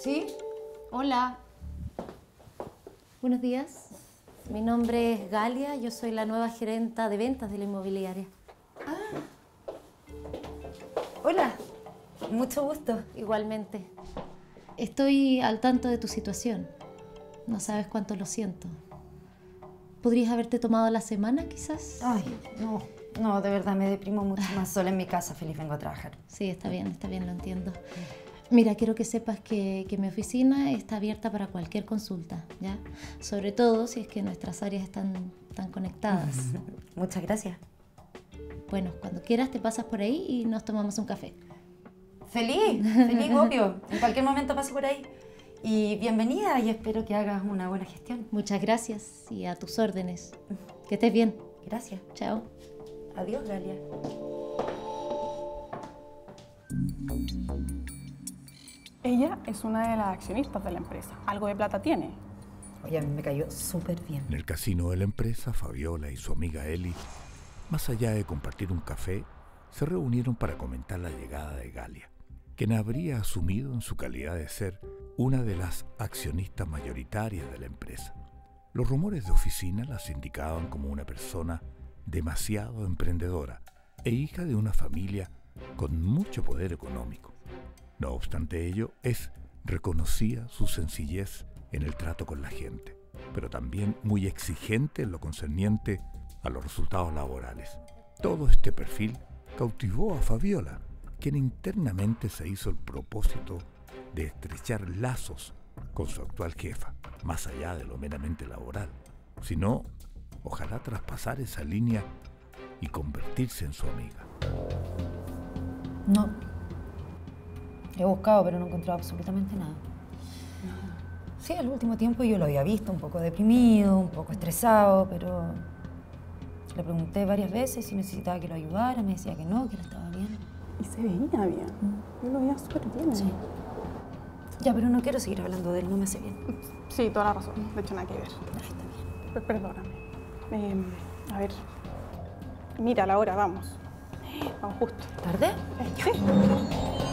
¿Sí? Hola. Buenos días. Mi nombre es Galia, yo soy la nueva gerenta de ventas de la inmobiliaria. Ah. Hola. Mucho gusto. Igualmente. Estoy al tanto de tu situación. No sabes cuánto lo siento. ¿Podrías haberte tomado la semana, quizás? Ay, no. No, de verdad, me deprimo mucho más sola en mi casa. Feliz vengo a trabajar. Sí, está bien, lo entiendo. Mira, quiero que sepas que mi oficina está abierta para cualquier consulta, ¿ya? Sobre todo si es que nuestras áreas están conectadas. Muchas gracias. Bueno, cuando quieras te pasas por ahí y nos tomamos un café. ¡Feliz! ¡Feliz, obvio! En cualquier momento paso por ahí. Y bienvenida, y espero que hagas una buena gestión. Muchas gracias, y a tus órdenes. Que estés bien. Gracias. Chao. Adiós, Galia. Ella es una de las accionistas de la empresa. Algo de plata tiene. Oye, a mí me cayó súper bien. En el casino de la empresa, Fabiola y su amiga Eli, más allá de compartir un café, se reunieron para comentar la llegada de Galia, quien habría asumido en su calidad de ser una de las accionistas mayoritarias de la empresa. Los rumores de oficina las indicaban como una persona demasiado emprendedora e hija de una familia con mucho poder económico. No obstante ello, reconocía su sencillez en el trato con la gente, pero también muy exigente en lo concerniente a los resultados laborales. Todo este perfil cautivó a Fabiola, quien internamente se hizo el propósito de estrechar lazos con su actual jefa, más allá de lo meramente laboral, sino ojalá traspasar esa línea y convertirse en su amiga. No. He buscado, pero no he encontrado absolutamente nada. Sí, al último tiempo yo lo había visto un poco deprimido, un poco estresado, pero le pregunté varias veces si necesitaba que lo ayudara, me decía que no estaba bien. Y se veía bien. Yo lo veía súper bien. Sí. Ya, pero no quiero seguir hablando de él, no me hace bien. Sí, toda la razón. De hecho, nada que ver. Ay, está bien. Pero perdóname. A ver, mira la hora, vamos. Vamos justo. ¿Tarde? Sí.